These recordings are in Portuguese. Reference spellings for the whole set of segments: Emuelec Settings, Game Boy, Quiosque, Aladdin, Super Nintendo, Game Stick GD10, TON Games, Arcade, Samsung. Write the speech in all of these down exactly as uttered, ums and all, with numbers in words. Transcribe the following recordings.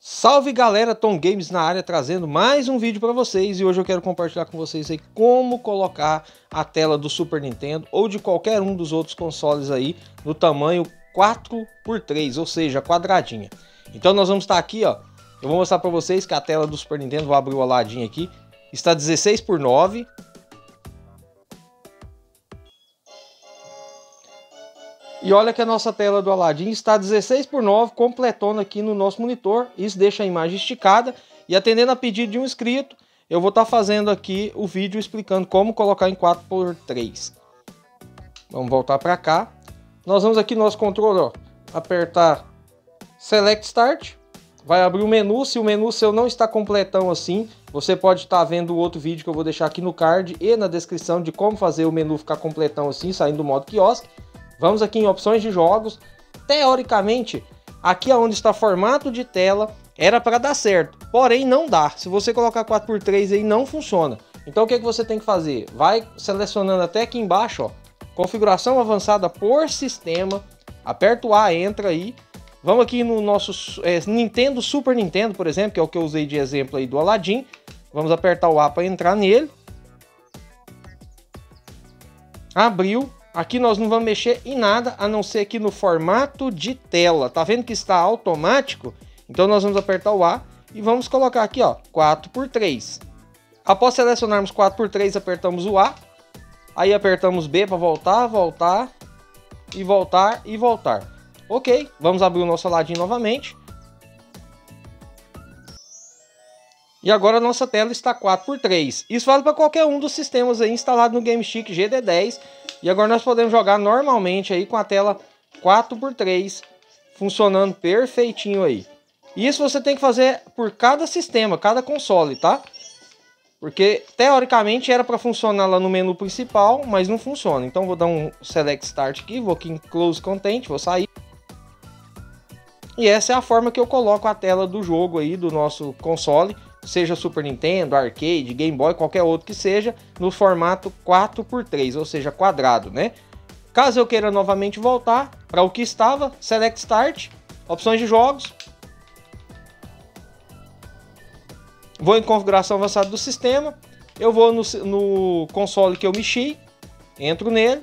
Salve galera, TON Games na área, trazendo mais um vídeo para vocês. E hoje eu quero compartilhar com vocês aí como colocar a tela do Super Nintendo ou de qualquer um dos outros consoles aí no tamanho quatro por três, ou seja, quadradinha. Então nós vamos estar aqui, ó. Eu vou mostrar para vocês que a tela do Super Nintendo, vou abrir o Aladdin aqui, está dezesseis por nove. E olha que a nossa tela do Aladdin está dezesseis por nove, completona aqui no nosso monitor. Isso deixa a imagem esticada. E atendendo a pedido de um inscrito, eu vou estar fazendo aqui o vídeo explicando como colocar em quatro por três. Vamos voltar para cá. Nós vamos aqui no nosso controle, ó, apertar Select Start. Vai abrir o menu. Se o menu seu não está completão assim, você pode estar vendo o outro vídeo que eu vou deixar aqui no card e na descrição de como fazer o menu ficar completão assim, saindo do modo quiosque. Vamos aqui em opções de jogos. Teoricamente, aqui onde está formato de tela, era para dar certo. Porém, não dá. Se você colocar quatro por três aí, não funciona. Então, o que é que você tem que fazer? Vai selecionando até aqui embaixo, ó, configuração avançada por sistema. Aperta o A, entra aí. Vamos aqui no nosso é, Nintendo, Super Nintendo, por exemplo, que é o que eu usei de exemplo aí do Aladdin. Vamos apertar o A para entrar nele. Abriu. Aqui nós não vamos mexer em nada, a não ser aqui no formato de tela. Tá vendo que está automático? Então nós vamos apertar o A e vamos colocar aqui, ó, quatro por três. Após selecionarmos quatro por três, apertamos o A. Aí apertamos B para voltar, voltar, e voltar, e voltar. Ok, vamos abrir o nosso Aladdin novamente. E agora a nossa tela está quatro por três. Isso vale para qualquer um dos sistemas aí instalado no Game Stick G D dez. E agora nós podemos jogar normalmente aí com a tela quatro por três, funcionando perfeitinho aí. E isso você tem que fazer por cada sistema, cada console, tá? Porque teoricamente era para funcionar lá no menu principal, mas não funciona. Então vou dar um Select Start aqui, vou aqui em Close Content, vou sair. E essa é a forma que eu coloco a tela do jogo aí, do nosso console, seja Super Nintendo, Arcade, Game Boy, qualquer outro que seja, no formato quatro por três, ou seja, quadrado, né? Caso eu queira novamente voltar para o que estava, Select Start, opções de jogos. Vou em configuração avançada do sistema, eu vou no, no console que eu mexi, entro nele,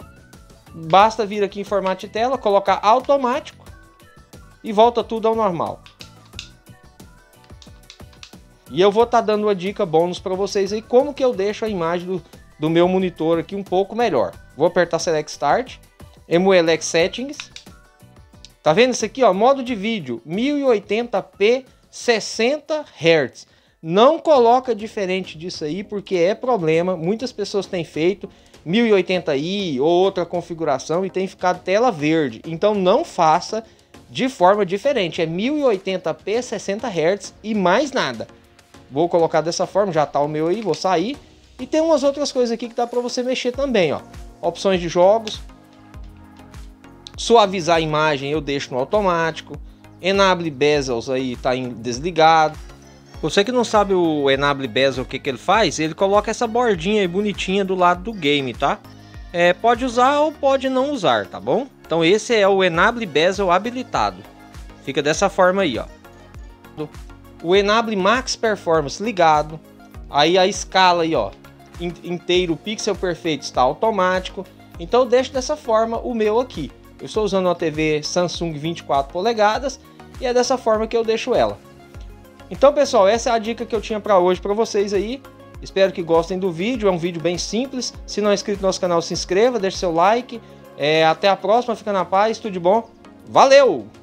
basta vir aqui em formato de tela, colocar automático e volta tudo ao normal. E eu vou estar tá dando uma dica bônus para vocês aí, como que eu deixo a imagem do, do meu monitor aqui um pouco melhor. Vou apertar Select Start, Emuelec Settings. Tá vendo isso aqui, ó? Modo de vídeo, mil e oitenta p, sessenta hertz. Não coloca diferente disso aí, porque é problema. Muitas pessoas têm feito mil e oitenta i ou outra configuração e tem ficado tela verde. Então não faça de forma diferente. É mil e oitenta p, sessenta hertz e mais nada. Vou colocar dessa forma, já tá o meu aí, vou sair. E tem umas outras coisas aqui que dá para você mexer também, ó. Opções de jogos. Suavizar a imagem eu deixo no automático. Enable Bezels aí tá em desligado. Você que não sabe o Enable Bezel, o que que ele faz? Ele coloca essa bordinha aí bonitinha do lado do game, tá? É, pode usar ou pode não usar, tá bom? Então esse é o Enable Bezel habilitado. Fica dessa forma aí, ó. O Enable Max Performance ligado, aí a escala aí, ó, inteiro, o pixel perfeito está automático. Então eu deixo dessa forma o meu aqui. Eu estou usando uma T V Samsung vinte e quatro polegadas e é dessa forma que eu deixo ela. Então pessoal, essa é a dica que eu tinha para hoje para vocês aí. Espero que gostem do vídeo, é um vídeo bem simples. Se não é inscrito no nosso canal, se inscreva, deixe seu like. É, até a próxima, fica na paz, tudo de bom, valeu!